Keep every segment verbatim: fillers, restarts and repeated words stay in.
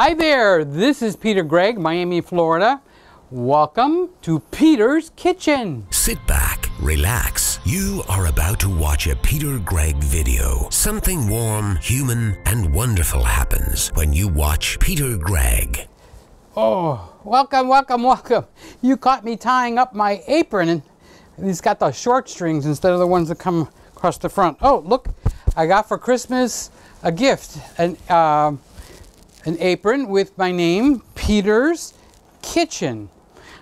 Hi there, this is Peter Gregg, Miami, Florida. Welcome to Peter's Kitchen. Sit back, relax. You are about to watch a Peter Gregg video. Something warm, human, and wonderful happens when you watch Peter Gregg. Oh, welcome, welcome, welcome. You caught me tying up my apron, and he's got the short strings instead of the ones that come across the front. Oh, look, I got for Christmas a gift, an, uh, an apron with my name, Peter's Kitchen.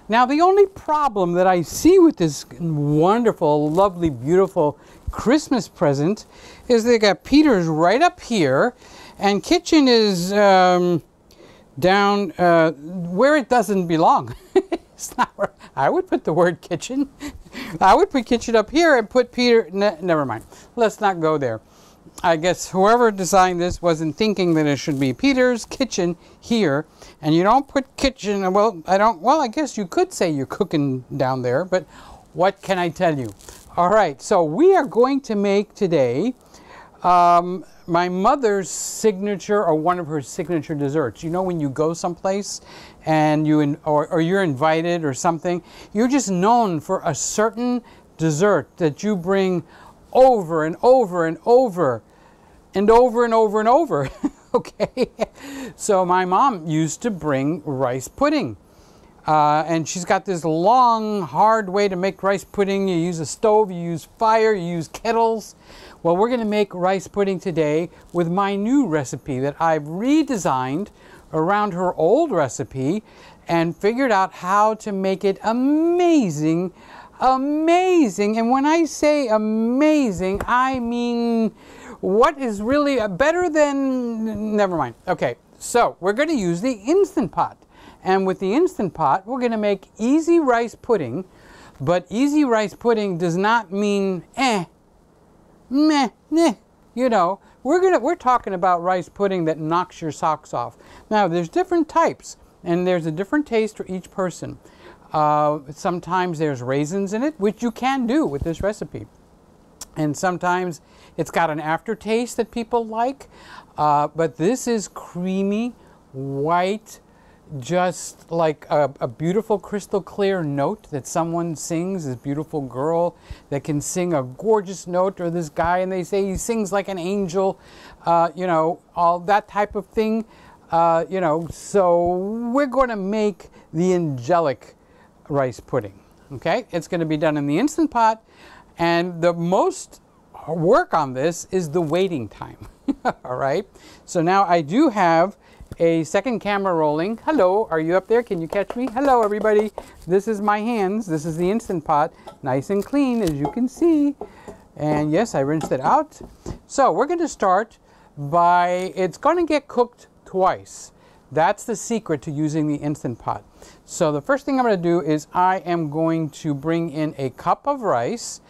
Now, the only problem that I see with this wonderful, lovely, beautiful Christmas present is they got Peter's right up here, and Kitchen is um, down uh, where it doesn't belong. It's not where I would put the word kitchen. I would put kitchen up here and put Peter, ne never mind. Let's not go there. I guess whoever designed this wasn't thinking that it should be Peter's Kitchen here, and you don't put kitchen, well, I don't, well, I guess you could say you're cooking down there, but what can I tell you? All right, so we are going to make today um, my mother's signature, or one of her signature desserts. You know, when you go someplace and you, in, or, or you're invited or something, you're just known for a certain dessert that you bring over and over and over and over and over and over. Okay, so my mom used to bring rice pudding, uh, and she's got this long hard way to make rice pudding. You use a stove, you use fire, you use kettles. Well, we're going to make rice pudding today with my new recipe that I've redesigned around her old recipe and figured out how to make it amazing. Amazing, and when I say amazing, I mean what is really better than, never mind. Okay, so we're going to use the Instant Pot, and with the Instant Pot, we're going to make easy rice pudding, but easy rice pudding does not mean eh, meh, meh, you know. We're gonna we're talking about rice pudding that knocks your socks off. Now, there's different types, and there's a different taste for each person. Uh, sometimes there's raisins in it, which you can do with this recipe. And sometimes it's got an aftertaste that people like. Uh, but this is creamy, white, just like a, a beautiful crystal clear note that someone sings, this beautiful girl that can sing a gorgeous note, or this guy, and they say he sings like an angel, uh, you know, all that type of thing. Uh, you know, so we're going to make the angelic rice pudding. Okay, it's going to be done in the Instant Pot, and the most work on this is the waiting time. All right, so now I do have a second camera rolling. Hello, are you up there? Can you catch me? Hello, everybody. This is my hands. This is the Instant Pot, nice and clean, as you can see. And yes, I rinsed it out. So we're going to start by, it's going to get cooked twice. That's the secret to using the Instant Pot. So the first thing I'm going to do is I am going to bring in a cup of rice,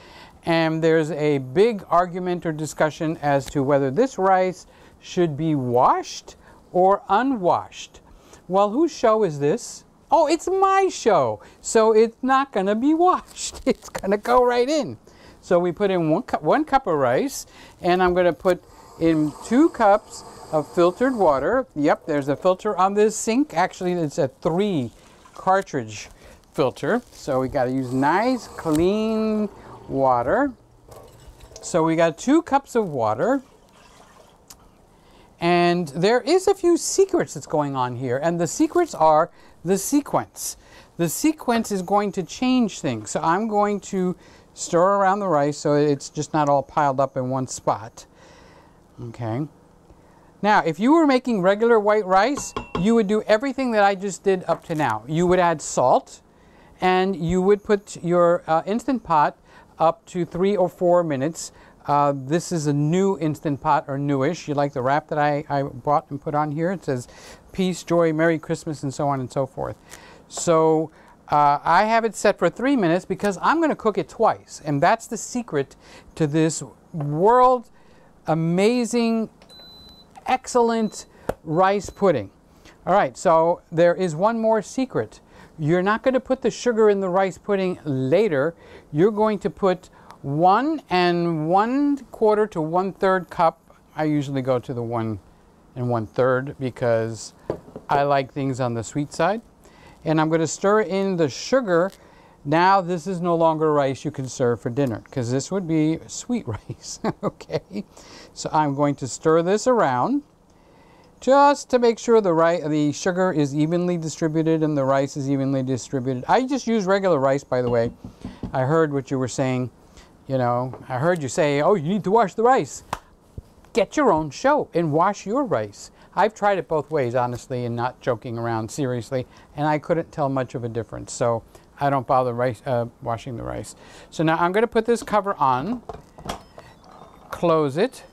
and there's a big argument or discussion as to whether this rice should be washed or unwashed. Well, whose show is this? Oh, it's my show. So it's not going to be washed. It's going to go right in. So we put in one cup, one cup of rice, and I'm going to put in two cups of filtered water. Yep, there's a filter on this sink. Actually, it's a three cartridge filter. So we got to use nice, clean water. So we got two cups of water. And there is a few secrets that's going on here. And the secrets are the sequence. The sequence is going to change things. So I'm going to stir around the rice so it's just not all piled up in one spot. Okay. Now, if you were making regular white rice, you would do everything that I just did up to now. You would add salt, and you would put your uh, Instant Pot up to three or four minutes. Uh, this is a new Instant Pot, or newish. You like the wrap that I, I bought and put on here? It says, peace, joy, Merry Christmas, and so on and so forth. So uh, I have it set for three minutes because I'm going to cook it twice. And that's the secret to this world amazing, excellent rice pudding. All right, so there is one more secret. You're not going to put the sugar in the rice pudding later. You're going to put one and one quarter to one third cup. I usually go to the one and one third because I like things on the sweet side. And I'm going to stir in the sugar. Now this is no longer rice you can serve for dinner, because this would be sweet rice. Okay, so I'm going to stir this around just to make sure the rice, the sugar is evenly distributed and the rice is evenly distributed. I just use regular rice, by the way. I heard what you were saying. You know, I heard you say, oh, you need to wash the rice. Get your own show and wash your rice. I've tried it both ways, honestly, and not joking around, seriously, and I couldn't tell much of a difference, so I don't bother rice, uh, washing the rice. So now I'm going to put this cover on, close it,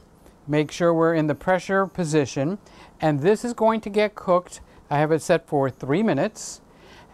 make sure we're in the pressure position, and this is going to get cooked. I have it set for three minutes,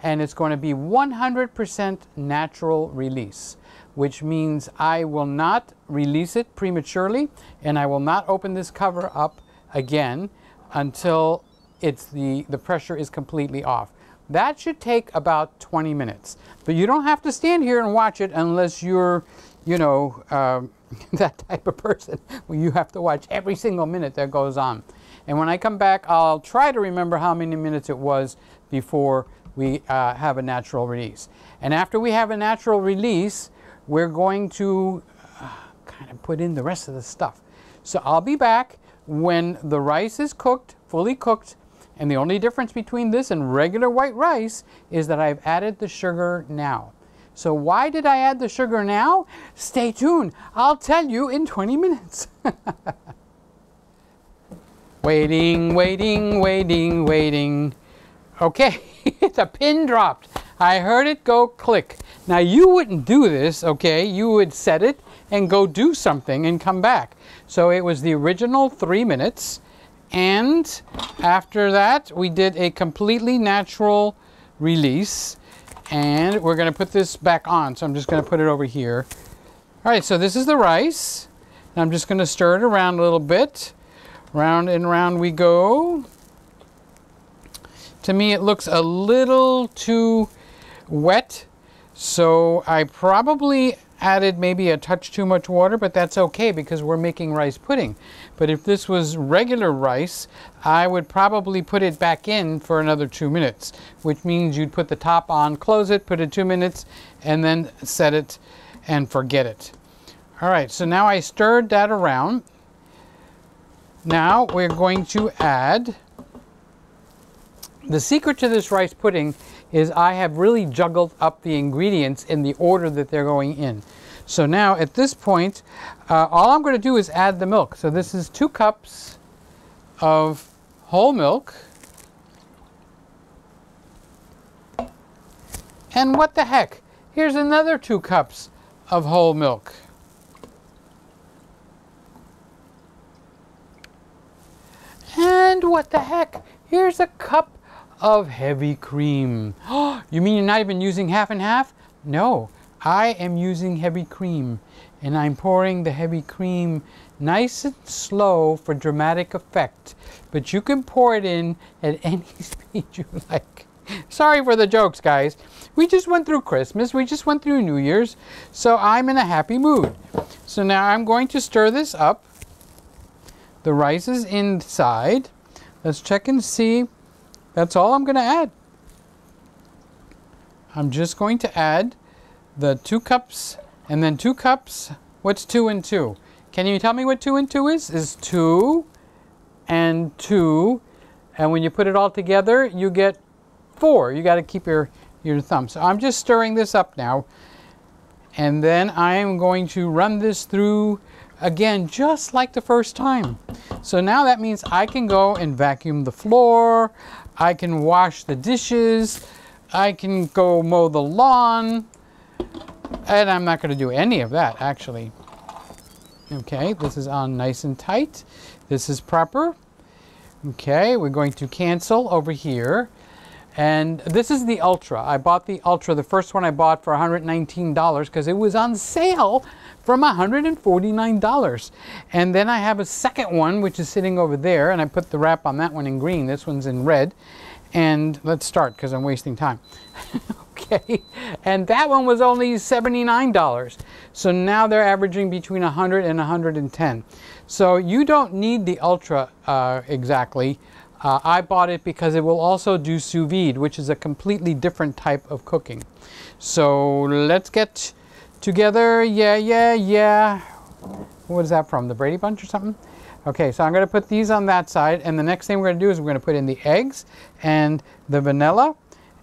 and it's going to be one hundred percent natural release, which means I will not release it prematurely, and I will not open this cover up again until it's the, the pressure is completely off. That should take about twenty minutes. But you don't have to stand here and watch it unless you're, you know, um, that type of person where you have to watch every single minute that goes on. And when I come back, I'll try to remember how many minutes it was before we uh, have a natural release. And after we have a natural release, we're going to uh, kind of put in the rest of the stuff. So I'll be back when the rice is cooked, fully cooked, and the only difference between this and regular white rice is that I've added the sugar now. So why did I add the sugar now? Stay tuned. I'll tell you in twenty minutes. Waiting, waiting, waiting, waiting. Okay, the pin dropped. I heard it go click. Now you wouldn't do this, okay? You would set it and go do something and come back. So it was the original three minutes. And after that, we did a completely natural release. And we're going to put this back on. So I'm just going to put it over here. All right, so this is the rice. And I'm just going to stir it around a little bit. Round and round we go. To me, it looks a little too wet. So I probably added maybe a touch too much water, but that's okay because we're making rice pudding. But if this was regular rice, I would probably put it back in for another two minutes, which means you'd put the top on, close it, put it two minutes, and then set it and forget it. All right, so now I stirred that around. Now we're going to add, the secret to this rice pudding is I have really juggled up the ingredients in the order that they're going in. So now at this point, uh, all I'm going to do is add the milk. So this is two cups of whole milk. And what the heck? Here's another two cups of whole milk. And what the heck? Here's a cup of heavy cream. Oh, you mean you're not even using half and half? No, I am using heavy cream, and I'm pouring the heavy cream nice and slow for dramatic effect, but you can pour it in at any speed you like. Sorry for the jokes, guys. We just went through Christmas, we just went through New Year's, so I'm in a happy mood. So now I'm going to stir this up. The rice is inside. Let's check and see. That's all I'm going to add. I'm just going to add the two cups and then two cups. What's two and two? Can you tell me what two and two is? Is two and two. And when you put it all together, you get four. You got to keep your, your thumb. So I'm just stirring this up now. And then I am going to run this through again, just like the first time. So now that means I can go and vacuum the floor. I can wash the dishes. I can go mow the lawn. And I'm not going to do any of that, actually. Okay, this is on nice and tight. This is proper. Okay, we're going to cancel over here. And this is the Ultra. I bought the Ultra, the first one I bought for one hundred nineteen dollars because it was on sale from one hundred forty-nine dollars. And then I have a second one, which is sitting over there, and I put the wrap on that one in green. This one's in red. And let's start because I'm wasting time. Okay. And that one was only seventy-nine dollars. So now they're averaging between one hundred and one hundred ten. So you don't need the Ultra uh, exactly. Uh, I bought it because it will also do sous vide, which is a completely different type of cooking. So let's get together. Yeah, yeah, yeah. What is that from? The Brady Bunch or something? Okay, so I'm going to put these on that side, and the next thing we're going to do is we're going to put in the eggs and the vanilla,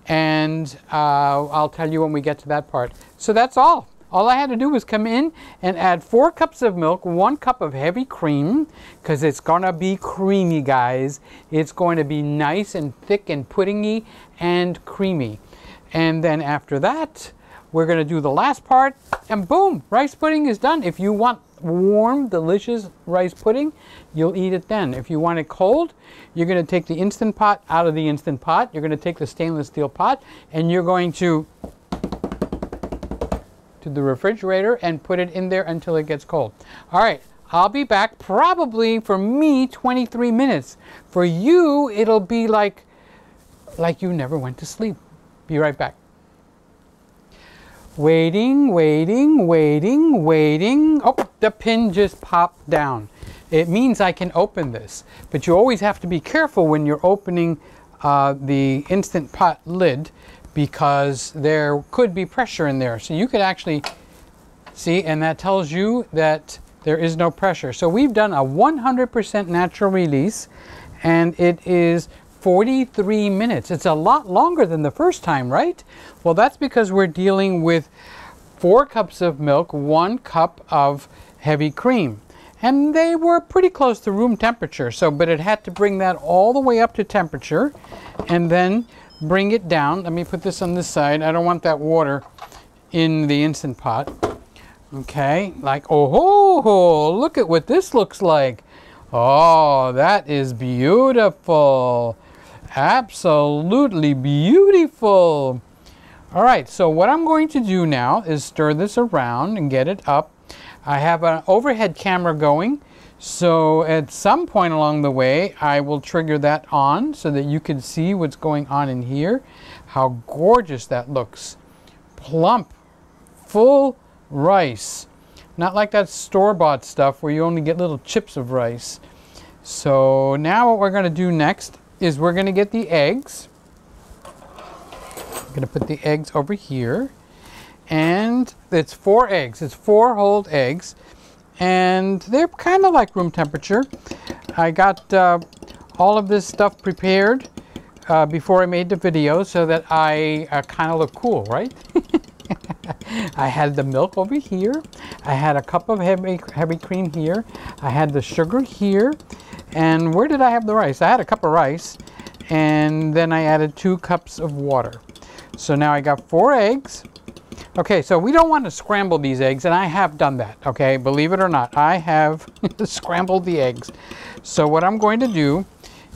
and uh, I'll tell you when we get to that part. So that's all. All I had to do was come in and add four cups of milk, one cup of heavy cream, because it's going to be creamy, guys. It's going to be nice and thick and puddingy and creamy. And then after that, we're going to do the last part, and boom, rice pudding is done. If you want warm, delicious rice pudding, you'll eat it then. If you want it cold, you're going to take the Instant Pot out of the Instant Pot. You're going to take the stainless steel pot, and you're going to to the refrigerator and put it in there until it gets cold. All right, I'll be back probably, for me, twenty-three minutes. For you, it'll be like, like you never went to sleep. Be right back. Waiting, waiting, waiting, waiting. Oh, the pin just popped down. It means I can open this, but you always have to be careful when you're opening uh, the Instant Pot lid, because there could be pressure in there. So you could actually see, and that tells you that there is no pressure. So we've done a one hundred percent natural release, and it is forty-three minutes. It's a lot longer than the first time, right? Well, that's because we're dealing with four cups of milk, one cup of heavy cream. And they were pretty close to room temperature. So, but it had to bring that all the way up to temperature and then bring it down. Let me put this on this side. I don't want that water in the Instant Pot. Okay, like, oh, ho, look at what this looks like. Oh, that is beautiful. Absolutely beautiful. All right, so what I'm going to do now is stir this around and get it up. I have an overhead camera going, so at some point along the way, I will trigger that on so that you can see what's going on in here. How gorgeous that looks. Plump, full rice. Not like that store-bought stuff where you only get little chips of rice. So now what we're going to do next is we're going to get the eggs. I'm going to put the eggs over here. And it's four eggs. It's four whole eggs. And they're kind of like room temperature. I got uh, all of this stuff prepared uh, before I made the video so that I uh, kind of look cool, right? I had the milk over here. I had a cup of heavy, heavy cream here. I had the sugar here. And where did I have the rice? I had a cup of rice. And then I added two cups of water. So now I got four eggs. Okay, so we don't want to scramble these eggs. And I have done that, okay? Believe it or not, I have scrambled the eggs. So what I'm going to do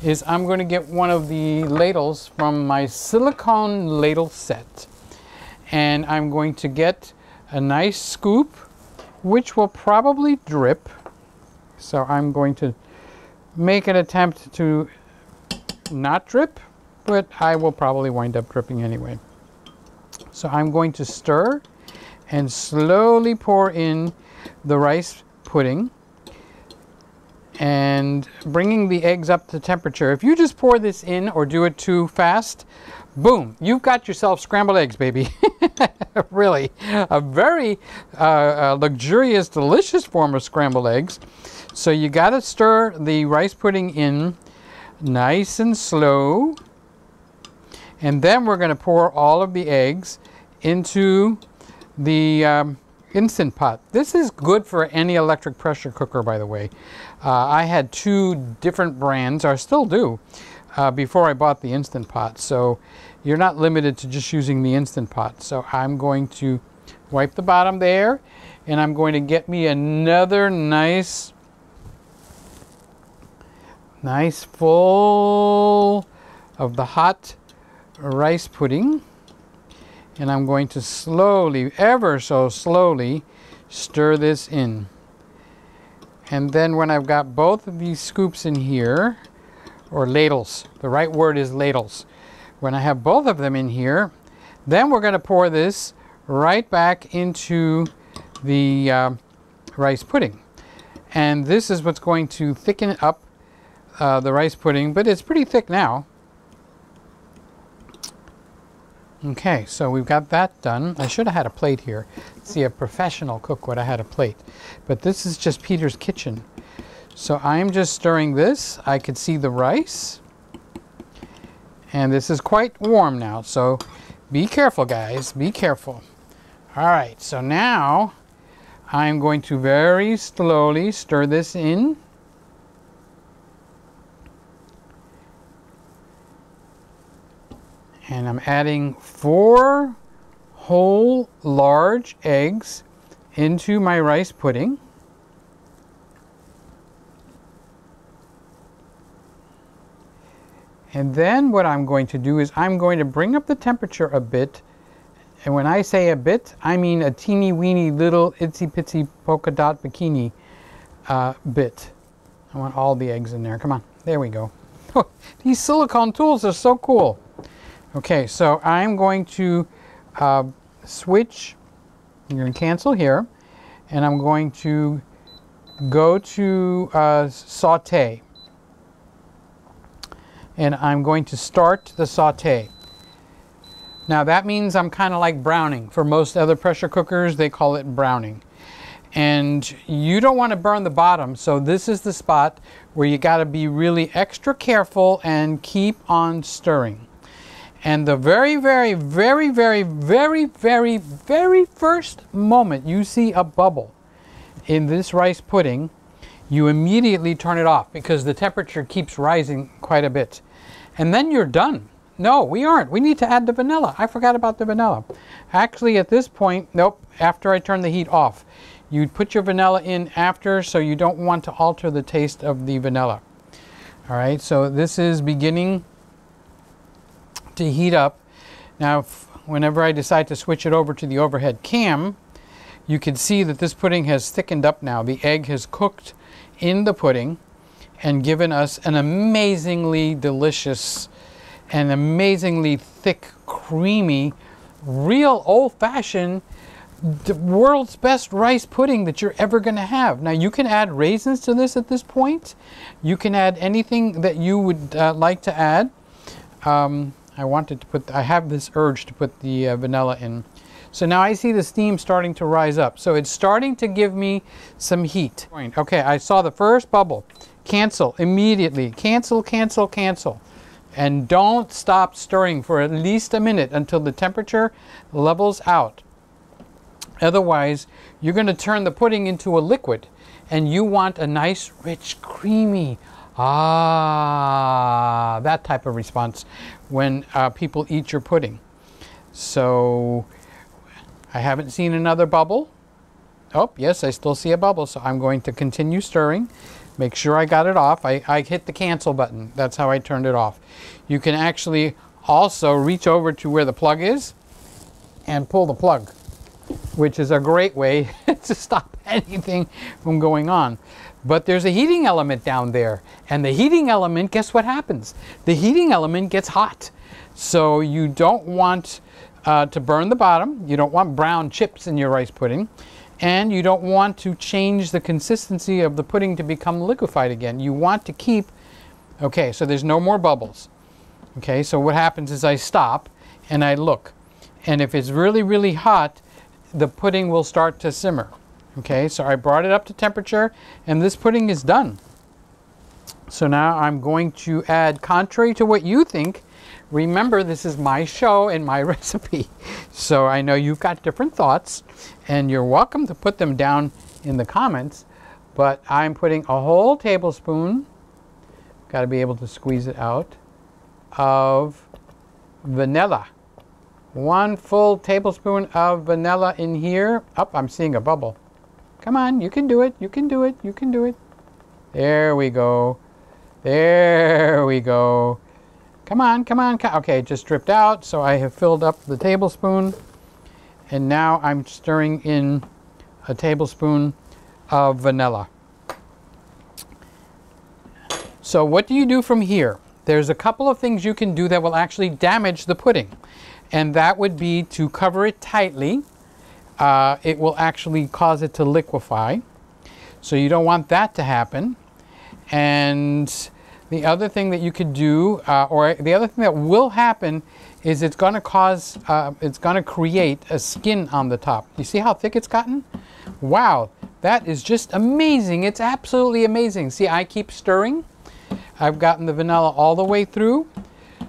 is I'm going to get one of the ladles from my silicone ladle set. And I'm going to get a nice scoop, which will probably drip. So I'm going to make an attempt to not drip, but I will probably wind up dripping anyway. So I'm going to stir and slowly pour in the rice pudding and bringing the eggs up to temperature. If you just pour this in or do it too fast, boom, you've got yourself scrambled eggs, baby. Really, a very uh, luxurious, delicious form of scrambled eggs. So you got to stir the rice pudding in nice and slow. And then we're going to pour all of the eggs into the um, Instant Pot. This is good for any electric pressure cooker, by the way. Uh, I had two different brands, or I still do. Uh, before I bought the Instant Pot. So you're not limited to just using the Instant Pot. So I'm going to wipe the bottom there, and I'm going to get me another nice, nice full of the hot rice pudding. And I'm going to slowly, ever so slowly, stir this in. And then when I've got both of these scoops in here, or ladles, the right word is ladles. When I have both of them in here, then we're going to pour this right back into the uh, rice pudding. And this is what's going to thicken up uh, the rice pudding, but it's pretty thick now. Okay, so we've got that done. I should have had a plate here. See, a professional cook would have had a plate. But this is just Peter's Kitchen. So I'm just stirring this. I could see the rice. And this is quite warm now, so be careful, guys. Be careful. All right, so now I'm going to very slowly stir this in. And I'm adding four whole large eggs into my rice pudding. And then what I'm going to do is I'm going to bring up the temperature a bit. And when I say a bit, I mean a teeny weeny little itsy pitsy polka dot bikini uh, bit. I want all the eggs in there. Come on. There we go. Oh, these silicone tools are so cool. Okay, so I'm going to uh, switch. I'm going to cancel here, and I'm going to go to uh, saute, and I'm going to start the saute. Now that means I'm kind of like browning. For most other pressure cookers, they call it browning, and you don't want to burn the bottom. So this is the spot where you got to be really extra careful and keep on stirring. And the very, very, very, very, very, very, very first moment you see a bubble in this rice pudding, you immediately turn it off because the temperature keeps rising quite a bit. And then you're done. No, we aren't. We need to add the vanilla. I forgot about the vanilla. Actually, at this point, nope, after I turn the heat off. You'd put your vanilla in after, so you don't want to alter the taste of the vanilla. All right, so this is beginning to heat up. Now, if, whenever I decide to switch it over to the overhead cam, you can see that this pudding has thickened up now. The egg has cooked in the pudding and given us an amazingly delicious and amazingly thick, creamy, real old-fashioned, the world's best rice pudding that you're ever going to have. Now, you can add raisins to this at this point. You can add anything that you would uh, like to add. Um, I wanted to put, I have this urge to put the uh, vanilla in. So now I see the steam starting to rise up. So it's starting to give me some heat. Okay, I saw the first bubble. Cancel immediately. Cancel, cancel, cancel. And don't stop stirring for at least a minute until the temperature levels out. Otherwise, you're going to turn the pudding into a liquid. And you want a nice, rich, creamy, ah, that type of response when uh, people eat your pudding. So I haven't seen another bubble. Oh, yes, I still see a bubble. So I'm going to continue stirring. Make sure I got it off. I, I hit the cancel button. That's how I turned it off. You can actually also reach over to where the plug is and pull the plug, which is a great way to stop anything from going on. But there's a heating element down there, and the heating element, guess what happens? The heating element gets hot. So you don't want uh, to burn the bottom, you don't want brown chips in your rice pudding, and you don't want to change the consistency of the pudding to become liquefied again. You want to keep, okay, so there's no more bubbles. Okay, so what happens is I stop and I look, and if it's really, really hot, the pudding will start to simmer. Okay, so I brought it up to temperature, and this pudding is done. So now I'm going to add, contrary to what you think, remember this is my show and my recipe. So I know you've got different thoughts, and you're welcome to put them down in the comments, but I'm putting a whole tablespoon, got to be able to squeeze it out, of vanilla. One full tablespoon of vanilla in here. Oh, I'm seeing a bubble. Come on, you can do it, you can do it, you can do it. There we go. There we go. Come on, come on, come. Okay, it just dripped out, so I have filled up the tablespoon. And now I'm stirring in a tablespoon of vanilla. So what do you do from here? There's a couple of things you can do that will actually damage the pudding. And that would be to cover it tightly. Uh, it will actually cause it to liquefy. So you don't want that to happen. And The other thing that you could do, uh, or the other thing that will happen, is it's going to cause, uh, it's going to create a skin on the top. You see how thick it's gotten? Wow, that is just amazing. It's absolutely amazing. See, I keep stirring. I've gotten the vanilla all the way through.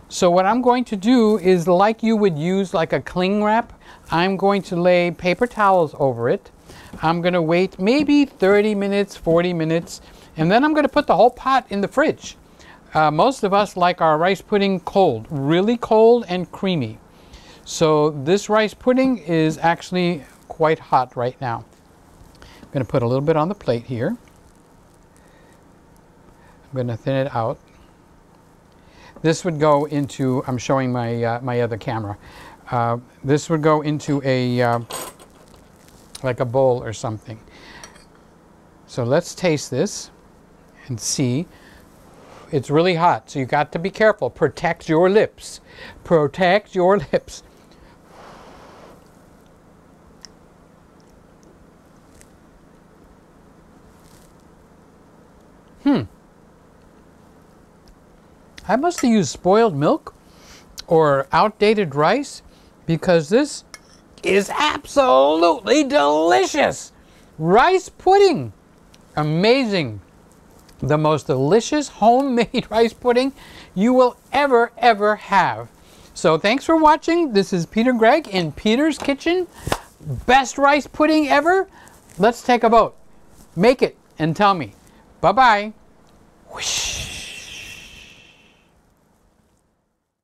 So what I'm going to do is, like you would use like a cling wrap, I'm going to lay paper towels over it. I'm going to wait maybe thirty minutes, forty minutes, and then I'm going to put the whole pot in the fridge. Uh, most of us like our rice pudding cold, really cold and creamy. So this rice pudding is actually quite hot right now. I'm going to put a little bit on the plate here. I'm going to thin it out. This would go into, I'm showing my, uh, my other camera. Uh, this would go into a, uh, like a bowl or something. So let's taste this and see. It's really hot, so you got to be careful. Protect your lips. Protect your lips. Hmm. I must have used spoiled milk or outdated rice, because this is absolutely delicious. Rice pudding. Amazing. The most delicious homemade rice pudding you will ever, ever have. So thanks for watching. This is Peter Gregg in Peter's Kitchen. Best rice pudding ever. Let's take a vote. Make it and tell me. Bye-bye. Whoosh.